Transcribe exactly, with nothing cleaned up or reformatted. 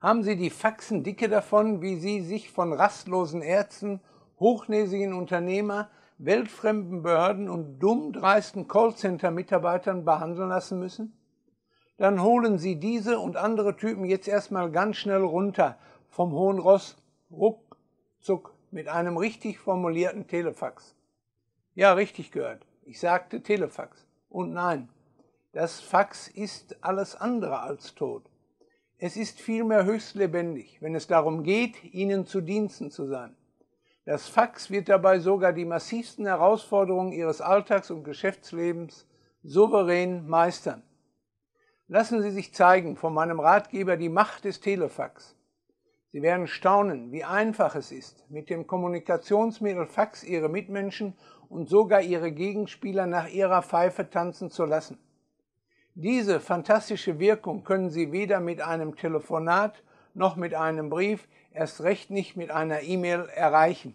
haben sie die Faxen dicke davon, wie sie sich von rastlosen Ärzten, hochnäsigen Unternehmer, weltfremden Behörden und dumm dreisten Callcenter-Mitarbeitern behandeln lassen müssen? Dann holen Sie diese und andere Typen jetzt erstmal ganz schnell runter vom hohen Ross, ruckzuck, mit einem richtig formulierten Telefax. Ja, richtig gehört. Ich sagte Telefax. Und nein, das Fax ist alles andere als tot. Es ist vielmehr höchst lebendig, wenn es darum geht, Ihnen zu Diensten zu sein. Das Fax wird dabei sogar die massivsten Herausforderungen Ihres Alltags- und Geschäftslebens souverän meistern. Lassen Sie sich zeigen von meinem Ratgeber die Macht des Telefax. Sie werden staunen, wie einfach es ist, mit dem Kommunikationsmittel Fax Ihre Mitmenschen und sogar Ihre Gegenspieler nach Ihrer Pfeife tanzen zu lassen. Diese fantastische Wirkung können Sie weder mit einem Telefonat noch mit einem Brief, erst recht nicht mit einer E-Mail erreichen.